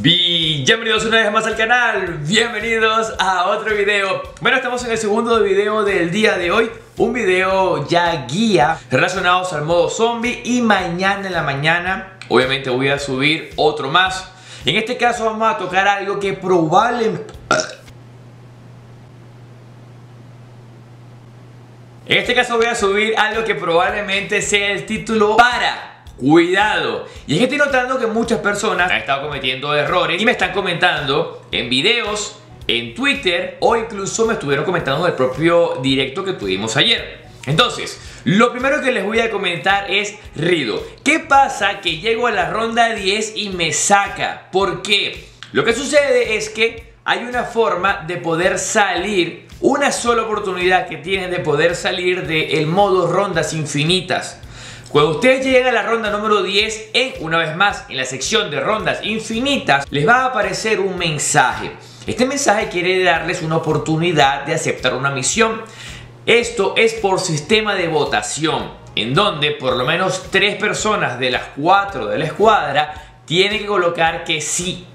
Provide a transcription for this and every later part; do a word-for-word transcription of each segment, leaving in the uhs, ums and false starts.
Bienvenidos una vez más al canal, bienvenidos a otro video. Bueno, estamos en el segundo video del día de hoy. Un video ya guía relacionados al modo zombie. Y mañana en la mañana obviamente voy a subir otro más. En este caso vamos a tocar algo que probablemente... En este caso voy a subir algo que probablemente sea el título para... Cuidado. Y es que estoy notando que muchas personas han estado cometiendo errores y me están comentando en videos, en Twitter o incluso me estuvieron comentando en el propio directo que tuvimos ayer. Entonces, lo primero que les voy a comentar es Rido. ¿Qué pasa que llego a la ronda diez y me saca? ¿Por qué? Lo que sucede es que hay una forma de poder salir, una sola oportunidad que tienen de poder salir del modo rondas infinitas. Cuando ustedes lleguen a la ronda número diez, en, una vez más, en la sección de rondas infinitas, les va a aparecer un mensaje. Este mensaje quiere darles una oportunidad de aceptar una misión. Esto es por sistema de votación, en donde por lo menos tres personas de las cuatro de la escuadra tienen que colocar que sí.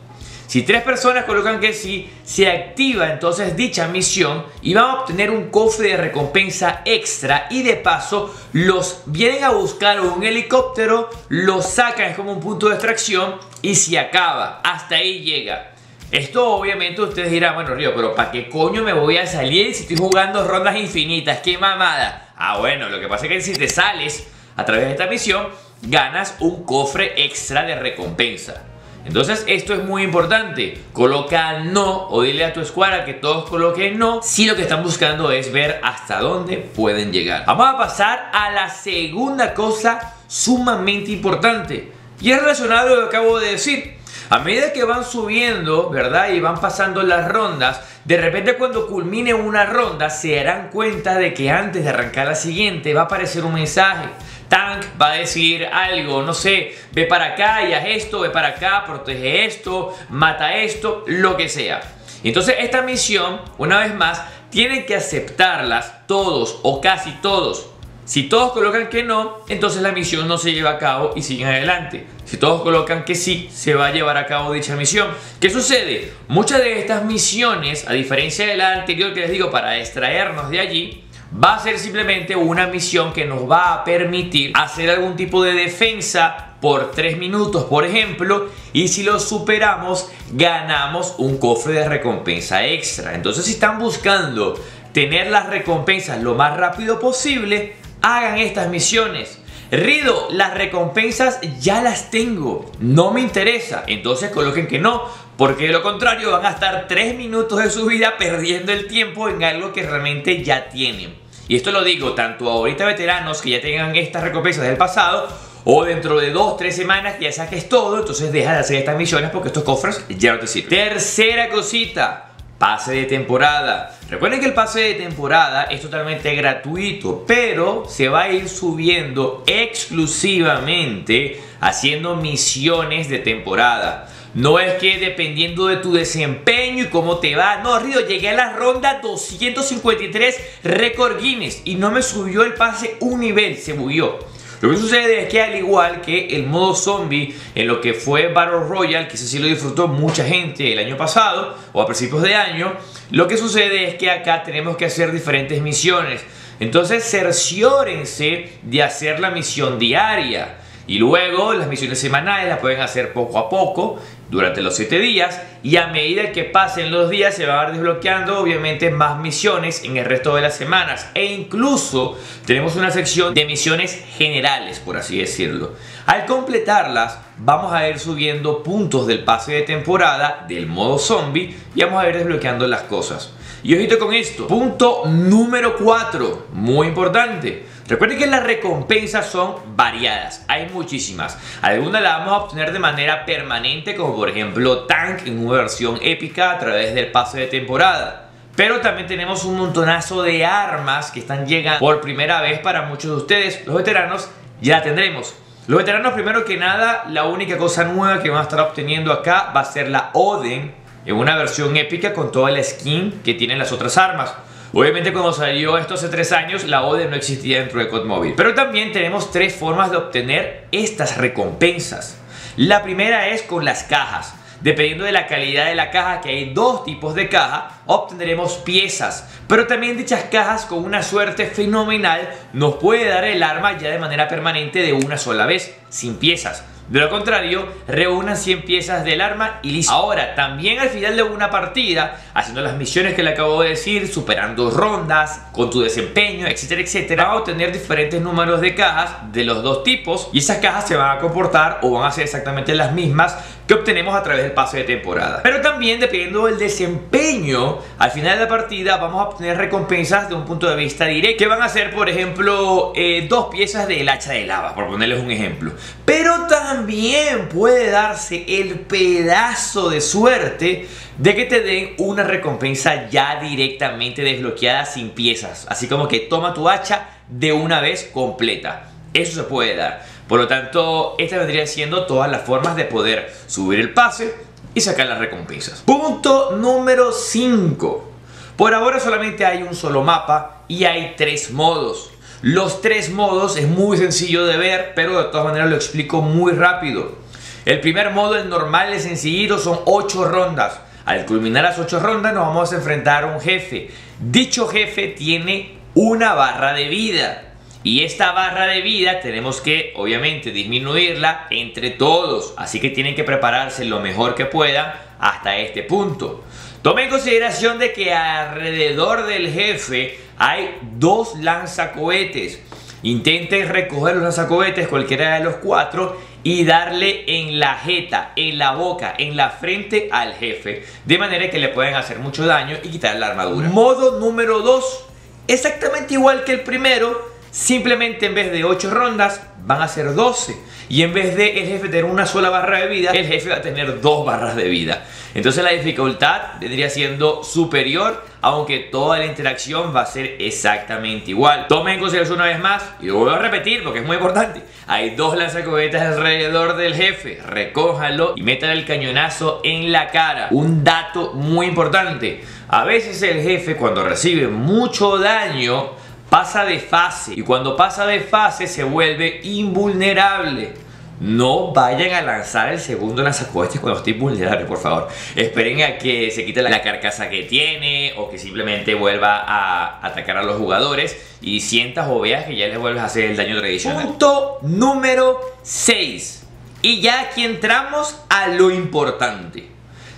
Si tres personas colocan que sí, se activa entonces dicha misión y van a obtener un cofre de recompensa extra. Y de paso, los vienen a buscar un helicóptero, los sacan, es como un punto de extracción y se acaba. Hasta ahí llega. Esto obviamente ustedes dirán, bueno Río, pero ¿para qué coño me voy a salir si estoy jugando rondas infinitas? ¡Qué mamada! Ah bueno, lo que pasa es que si te sales a través de esta misión, ganas un cofre extra de recompensa. Entonces esto es muy importante, coloca no o dile a tu escuadra que todos coloquen no si lo que están buscando es ver hasta dónde pueden llegar. Vamos a pasar a la segunda cosa sumamente importante y es relacionado a lo que acabo de decir. A medida que van subiendo, ¿verdad? Y van pasando las rondas, de repente cuando culmine una ronda se darán cuenta de que antes de arrancar la siguiente va a aparecer un mensaje. Tank va a decir algo, no sé, ve para acá y haz esto, ve para acá, protege esto, mata esto, lo que sea. Entonces esta misión, una vez más, tienen que aceptarlas todos o casi todos. Si todos colocan que no, entonces la misión no se lleva a cabo y siguen adelante. Si todos colocan que sí, se va a llevar a cabo dicha misión. ¿Qué sucede? Muchas de estas misiones, a diferencia de la anterior que les digo, para extraernos de allí, va a ser simplemente una misión que nos va a permitir hacer algún tipo de defensa por tres minutos, por ejemplo. Y si lo superamos, ganamos un cofre de recompensa extra. Entonces, si están buscando tener las recompensas lo más rápido posible, hagan estas misiones. Rido, las recompensas ya las tengo, no me interesa. Entonces coloquen que no, porque de lo contrario van a estar tres minutos de su vida perdiendo el tiempo en algo que realmente ya tienen. Y esto lo digo tanto ahorita veteranos que ya tengan estas recompensas del pasado, o dentro de dos, tres semanas que ya saques todo, entonces deja de hacer estas misiones porque estos cofres ya no te sirven. Tercera cosita, pase de temporada. Recuerden que el pase de temporada es totalmente gratuito, pero se va a ir subiendo exclusivamente haciendo misiones de temporada. No es que dependiendo de tu desempeño y cómo te va. No, Rido, llegué a la ronda doscientos cincuenta y tres récord Guinness y no me subió el pase un nivel, se bugueó. Lo que sucede es que al igual que el modo zombie en lo que fue Barrel Royal, que eso sí lo disfrutó mucha gente el año pasado o a principios de año, lo que sucede es que acá tenemos que hacer diferentes misiones. Entonces cerciórense de hacer la misión diaria y luego las misiones semanales las pueden hacer poco a poco durante los siete días y a medida que pasen los días se van a ir desbloqueando obviamente más misiones en el resto de las semanas e incluso tenemos una sección de misiones generales, por así decirlo. Al completarlas vamos a ir subiendo puntos del pase de temporada del modo zombie y vamos a ir desbloqueando las cosas. Y ojito con esto, punto número cuatro, muy importante. Recuerden que las recompensas son variadas, hay muchísimas. Algunas las vamos a obtener de manera permanente, como por ejemplo Tank en una versión épica a través del pase de temporada. Pero también tenemos un montonazo de armas que están llegando por primera vez para muchos de ustedes. Los veteranos ya la tendremos. Los veteranos primero que nada, la única cosa nueva que van a estar obteniendo acá va a ser la Odin en una versión épica con toda la skin que tienen las otras armas. Obviamente cuando salió esto hace tres años, la Odin no existía dentro de C O D móvil. Pero también tenemos tres formas de obtener estas recompensas. La primera es con las cajas. Dependiendo de la calidad de la caja, que hay dos tipos de caja, obtendremos piezas, pero también dichas cajas con una suerte fenomenal nos puede dar el arma ya de manera permanente de una sola vez, sin piezas. De lo contrario, reúnan cien piezas del arma y listo. Ahora, también al final de una partida, haciendo las misiones que le acabo de decir, superando rondas, con tu desempeño, etcétera, etcétera, vas a obtener diferentes números de cajas de los dos tipos, y esas cajas se van a comportar o van a ser exactamente las mismas que obtenemos a través del pase de temporada. Pero también, dependiendo del desempeño, al final de la partida vamos a obtener recompensas de un punto de vista directo, que van a ser, por ejemplo, eh, dos piezas del hacha de lava, por ponerles un ejemplo. Pero también puede darse el pedazo de suerte de que te den una recompensa ya directamente desbloqueada sin piezas, así como que toma tu hacha de una vez completa. Eso se puede dar. Por lo tanto, esta vendría siendo todas las formas de poder subir el pase y sacar las recompensas. Punto número cinco. Por ahora solamente hay un solo mapa y hay tres modos. Los tres modos es muy sencillo de ver, pero de todas maneras lo explico muy rápido. El primer modo, el normal, el sencillito, son ocho rondas. Al culminar las ocho rondas nos vamos a enfrentar a un jefe. Dicho jefe tiene una barra de vida. Y esta barra de vida tenemos que, obviamente, disminuirla entre todos. Así que tienen que prepararse lo mejor que puedan hasta este punto. Tomen en consideración de que alrededor del jefe hay dos lanzacohetes. Intenten recoger los lanzacohetes, cualquiera de los cuatro, y darle en la jeta, en la boca, en la frente al jefe. De manera que le pueden hacer mucho daño y quitar la armadura. Modo número dos. Exactamente igual que el primero. Simplemente en vez de ocho rondas van a ser doce. Y en vez de el jefe tener una sola barra de vida, el jefe va a tener dos barras de vida. Entonces la dificultad vendría siendo superior, aunque toda la interacción va a ser exactamente igual. Tomen en consideración una vez más, y lo vuelvo a repetir porque es muy importante: hay dos lanzacohetes alrededor del jefe. Recójalo y métale el cañonazo en la cara. Un dato muy importante: a veces el jefe, cuando recibe mucho daño, pasa de fase, y cuando pasa de fase se vuelve invulnerable. No vayan a lanzar el segundo lanzacohetes cuando esté invulnerable, por favor. Esperen a que se quite la carcasa que tiene, o que simplemente vuelva a atacar a los jugadores y sientas o veas que ya les vuelves a hacer el daño tradicional. Punto número seis. Y ya aquí entramos a lo importante.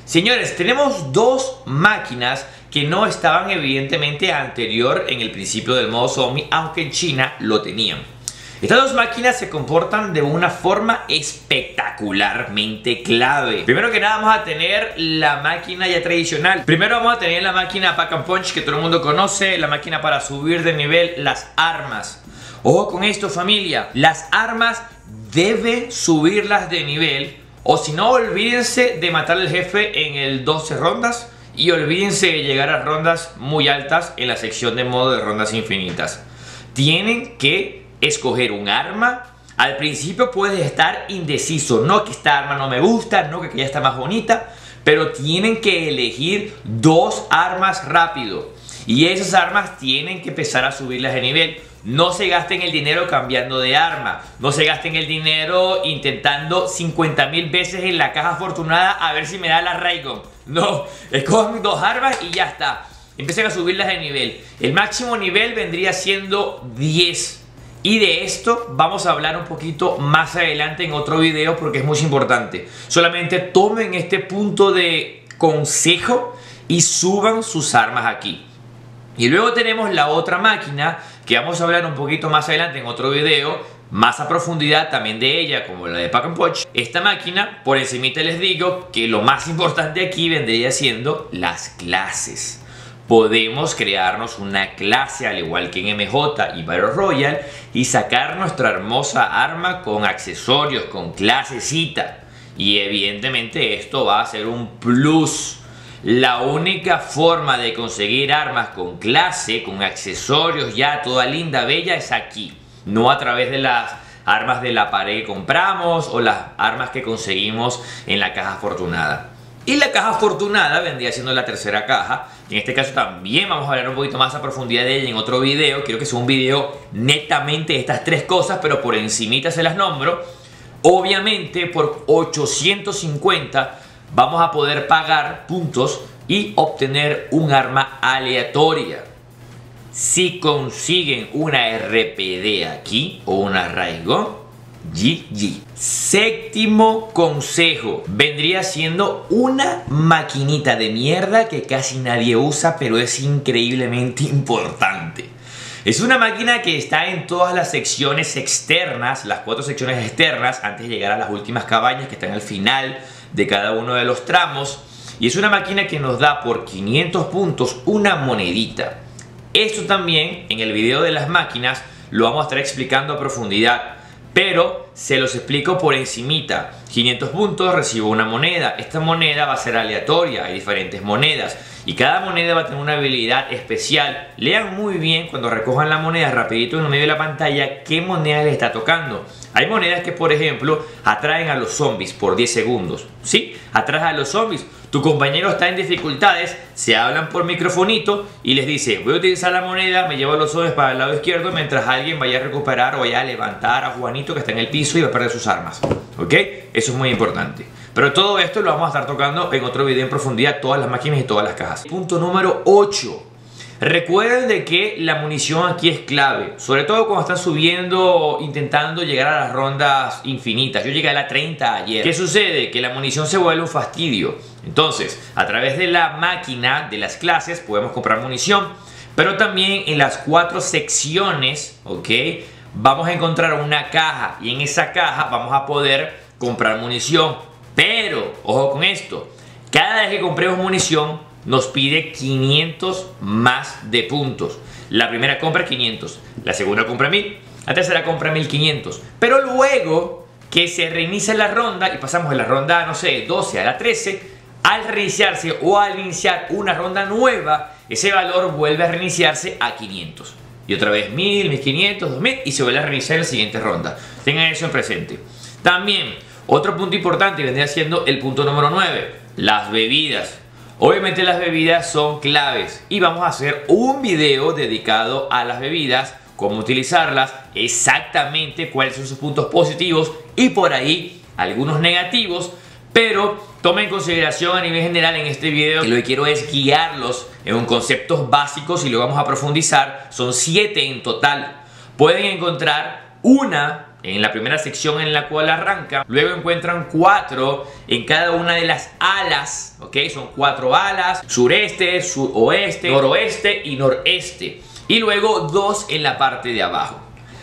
Señores, tenemos dos máquinas que no estaban evidentemente anterior en el principio del modo zombie, aunque en China lo tenían. Estas dos máquinas se comportan de una forma espectacularmente clave. Primero que nada vamos a tener la máquina ya tradicional. Primero vamos a tener la máquina Pack and Punch, que todo el mundo conoce, la máquina para subir de nivel las armas. Ojo con esto, familia, las armas deben subirlas de nivel. O si no, olvídense de matar al jefe en el doce rondas, y olvídense de llegar a rondas muy altas en la sección de modo de rondas infinitas. Tienen que escoger un arma. Al principio puedes estar indeciso, no que esta arma no me gusta, no que aquella está más bonita, pero tienen que elegir dos armas rápido. Y esas armas tienen que empezar a subirlas de nivel. No se gasten el dinero cambiando de arma. No se gasten el dinero intentando cincuenta mil veces en la caja afortunada a ver si me da la Raycon. No, escojan dos armas y ya está. Empiecen a subirlas de nivel. El máximo nivel vendría siendo diez. Y de esto vamos a hablar un poquito más adelante en otro video, porque es muy importante. Solamente tomen este punto de consejo y suban sus armas aquí. Y luego tenemos la otra máquina, que vamos a hablar un poquito más adelante en otro video, más a profundidad también de ella, como la de Pack and Punch. Esta máquina, por encimita les digo que lo más importante aquí vendría siendo las clases. Podemos crearnos una clase al igual que en M J y Barrel Royal y sacar nuestra hermosa arma con accesorios, con clasecita. Y evidentemente esto va a ser un plus. La única forma de conseguir armas con clase, con accesorios ya toda linda, bella, es aquí. No a través de las armas de la pared que compramos o las armas que conseguimos en la caja afortunada. Y la caja afortunada vendría siendo la tercera caja. En este caso también vamos a hablar un poquito más a profundidad de ella en otro video. Quiero que sea un video netamente de estas tres cosas, pero por encimita se las nombro. Obviamente por ochocientos cincuenta vamos a poder pagar puntos y obtener un arma aleatoria. Si consiguen una R P D aquí o una Raycon, G G. Séptimo consejo, vendría siendo una maquinita de mierda que casi nadie usa, pero es increíblemente importante. Es una máquina que está en todas las secciones externas, las cuatro secciones externas, antes de llegar a las últimas cabañas que están al final de cada uno de los tramos. Y es una máquina que nos da por quinientos puntos una monedita. Esto también en el video de las máquinas lo vamos a estar explicando a profundidad, pero se los explico por encimita. quinientos puntos, recibo una moneda. Esta moneda va a ser aleatoria, hay diferentes monedas y cada moneda va a tener una habilidad especial. Lean muy bien cuando recojan la moneda rapidito en el medio de la pantalla qué moneda les está tocando. Hay monedas que, por ejemplo, atraen a los zombies por diez segundos. ¿Sí? Atraes a los zombies. Tu compañero está en dificultades, se hablan por microfonito y les dice: voy a utilizar la moneda, me llevo los zombies para el lado izquierdo mientras alguien vaya a recuperar o vaya a levantar a Juanito que está en el piso y va a perder sus armas. ¿Ok? Eso es muy importante. Pero todo esto lo vamos a estar tocando en otro video en profundidad, todas las máquinas y todas las cajas. Punto número ocho. Recuerden de que la munición aquí es clave, sobre todo cuando están subiendo, intentando llegar a las rondas infinitas. Yo llegué a la treinta ayer. ¿Qué sucede? Que la munición se vuelve un fastidio. Entonces, a través de la máquina de las clases podemos comprar munición, pero también en las cuatro secciones, ¿ok? Vamos a encontrar una caja y en esa caja vamos a poder comprar munición. Pero, ojo con esto, cada vez que compremos munición nos pide quinientos más de puntos. La primera compra quinientos, la segunda compra mil, la tercera compra mil quinientos. Pero luego que se reinicia la ronda y pasamos de la ronda, no sé, doce a la trece, al reiniciarse o al iniciar una ronda nueva, ese valor vuelve a reiniciarse a quinientos. Y otra vez mil, mil quinientos, dos mil y se vuelve a reiniciar en la siguiente ronda. Tengan eso en presente. También, otro punto importante vendría siendo el punto número nueve, las bebidas. Obviamente las bebidas son claves y vamos a hacer un video dedicado a las bebidas, cómo utilizarlas, exactamente cuáles son sus puntos positivos y por ahí algunos negativos. Pero tomen en consideración a nivel general en este video que lo que quiero es guiarlos en conceptos básicos y lo vamos a profundizar. Son siete en total. Pueden encontrar una en la primera sección en la cual arranca, luego encuentran cuatro en cada una de las alas, ¿ok? Son cuatro alas, sureste, suroeste, noroeste y noreste. Y luego dos en la parte de abajo.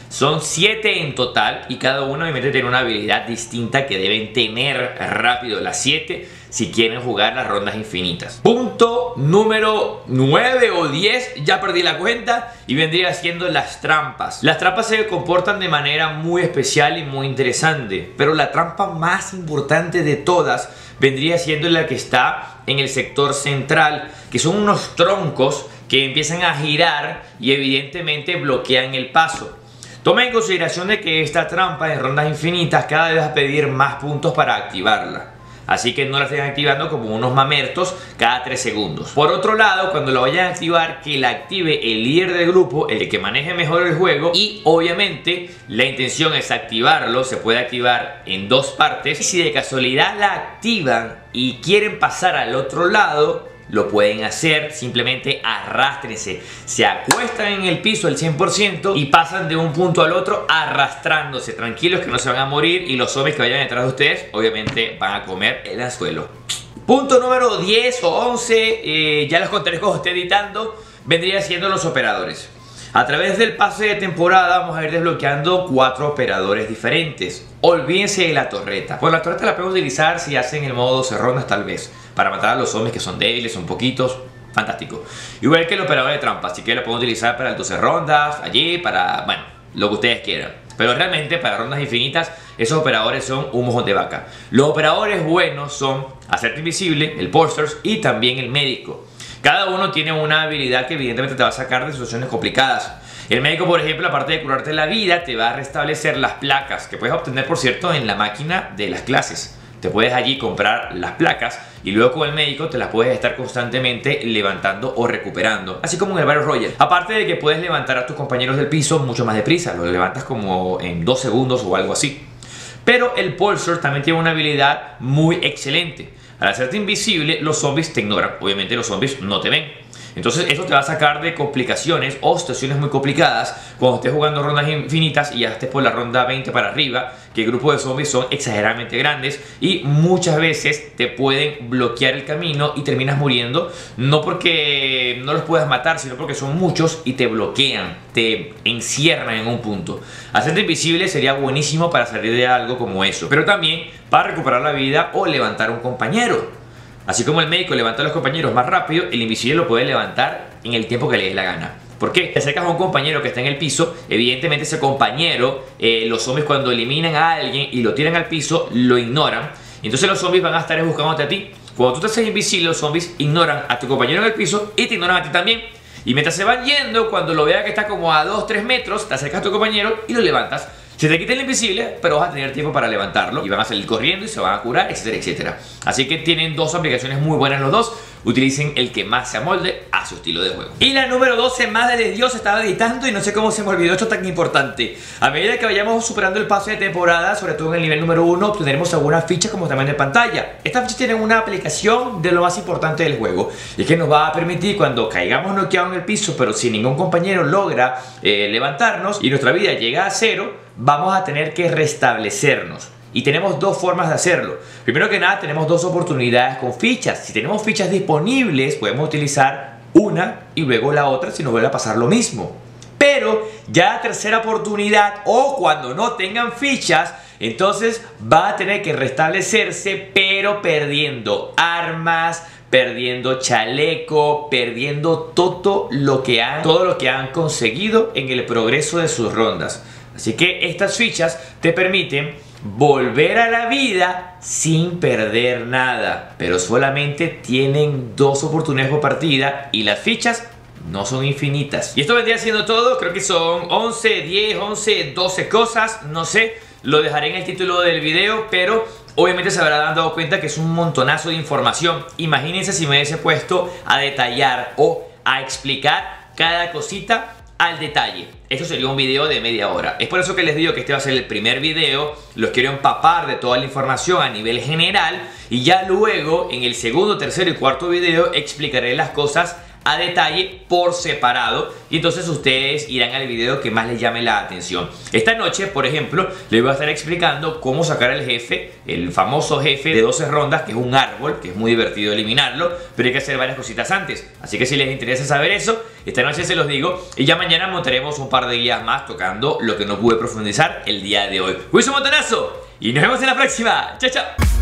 Son siete en total y cada uno obviamente tiene una habilidad distinta que deben tener rápido las siete si quieren jugar las rondas infinitas. Punto número nueve o diez, ya perdí la cuenta, y vendría siendo las trampas. Las trampas se comportan de manera muy especial y muy interesante, pero la trampa más importante de todas vendría siendo la que está en el sector central, que son unos troncos que empiezan a girar y evidentemente bloquean el paso. Tomen en consideración de que esta trampa en rondas infinitas cada vez va a pedir más puntos para activarla. Así que no la estén activando como unos mamertos cada tres segundos. Por otro lado, cuando la vayan a activar, que la active el líder del grupo, el que maneje mejor el juego. Y obviamente la intención es activarlo, se puede activar en dos partes. Y si de casualidad la activan y quieren pasar al otro lado, lo pueden hacer, simplemente arrástrense. Se acuestan en el piso al cien por ciento y pasan de un punto al otro arrastrándose. Tranquilos que no se van a morir y los zombies que vayan detrás de ustedes obviamente van a comer el anzuelo. Punto número diez o once, eh, ya los contaré cuando esté editando, vendría siendo los operadores. A través del pase de temporada vamos a ir desbloqueando cuatro operadores diferentes. Olvídense de la torreta. Bueno, la torreta la podemos utilizar si hacen el modo doce rondas tal vez, para matar a los zombies que son débiles, son poquitos. Fantástico. Igual que el operador de trampa, así que lo podemos utilizar para el doce rondas, allí, para, bueno, lo que ustedes quieran. Pero realmente para rondas infinitas esos operadores son un mojón de vaca. Los operadores buenos son Hacerte Invisible, el Pulsar y también el Médico. Cada uno tiene una habilidad que evidentemente te va a sacar de situaciones complicadas. El médico, por ejemplo, aparte de curarte la vida, te va a restablecer las placas que puedes obtener, por cierto, en la máquina de las clases. Te puedes allí comprar las placas y luego con el médico te las puedes estar constantemente levantando o recuperando, así como en el Barrel Rogers. Aparte de que puedes levantar a tus compañeros del piso mucho más deprisa, los levantas como en dos segundos o algo así. Pero el Pulsar también tiene una habilidad muy excelente. Al hacerte invisible, los zombies te ignoran. Obviamente los zombies no te ven. Entonces esto te va a sacar de complicaciones o situaciones muy complicadas cuando estés jugando rondas infinitas y ya estés por la ronda veinte para arriba, que el grupo de zombies son exageradamente grandes y muchas veces te pueden bloquear el camino y terminas muriendo, no porque no los puedas matar, sino porque son muchos y te bloquean, te encierran en un punto. Hacerte invisible sería buenísimo para salir de algo como eso, pero también para recuperar la vida o levantar a un compañero. Así como el médico levanta a los compañeros más rápido, el invisible lo puede levantar en el tiempo que le dé la gana. ¿Por qué? Te acercas a un compañero que está en el piso, evidentemente ese compañero, eh, los zombies cuando eliminan a alguien y lo tiran al piso, lo ignoran. Entonces los zombies van a estar buscándote a ti. Cuando tú te haces invisible, los zombies ignoran a tu compañero en el piso y te ignoran a ti también. Y mientras se van yendo, cuando lo vean que está como a dos, tres metros, te acercas a tu compañero y lo levantas. Se te quita el invisible, pero vas a tener tiempo para levantarlo y van a salir corriendo y se van a curar, etcétera, etcétera. Así que tienen dos aplicaciones muy buenas los dos. Utilicen el que más se amolde a su estilo de juego. Y la número doce, Madre de Dios, estaba editando y no sé cómo se me olvidó esto tan importante. A medida que vayamos superando el paso de temporada, sobre todo en el nivel número uno, obtendremos algunas fichas como tamaño de pantalla. Estas fichas tienen una aplicación de lo más importante del juego, y es que nos va a permitir cuando caigamos noqueados en el piso, pero si ningún compañero logra eh, levantarnos y nuestra vida llega a cero, vamos a tener que restablecernos. Y tenemos dos formas de hacerlo. Primero que nada, tenemos dos oportunidades con fichas. Si tenemos fichas disponibles, podemos utilizar una y luego la otra si nos vuelve a pasar lo mismo. Pero ya la tercera oportunidad o cuando no tengan fichas, entonces va a tener que restablecerse, pero perdiendo armas, perdiendo chaleco, perdiendo todo lo que han, todo lo que han conseguido en el progreso de sus rondas. Así que estas fichas te permiten volver a la vida sin perder nada, pero solamente tienen dos oportunidades por partida y las fichas no son infinitas. Y esto vendría siendo todo, creo que son once, diez, once, doce cosas, no sé, lo dejaré en el título del video, pero obviamente se habrán dado cuenta que es un montonazo de información. Imagínense si me hubiese puesto a detallar o a explicar cada cosita al detalle. Esto sería un video de media hora. Es por eso que les digo que este va a ser el primer video. Los quiero empapar de toda la información a nivel general y ya luego en el segundo, tercero y cuarto video explicaré las cosas a detalle por separado y entonces ustedes irán al video que más les llame la atención. Esta noche, por ejemplo, les voy a estar explicando cómo sacar al jefe, el famoso jefe de doce rondas, que es un árbol, que es muy divertido eliminarlo, pero hay que hacer varias cositas antes. Así que si les interesa saber eso, esta noche se los digo y ya mañana montaremos un par de guías más tocando lo que no pude profundizar el día de hoy. ¡Fue un montonazo! Y nos vemos en la próxima. ¡Chao, chao!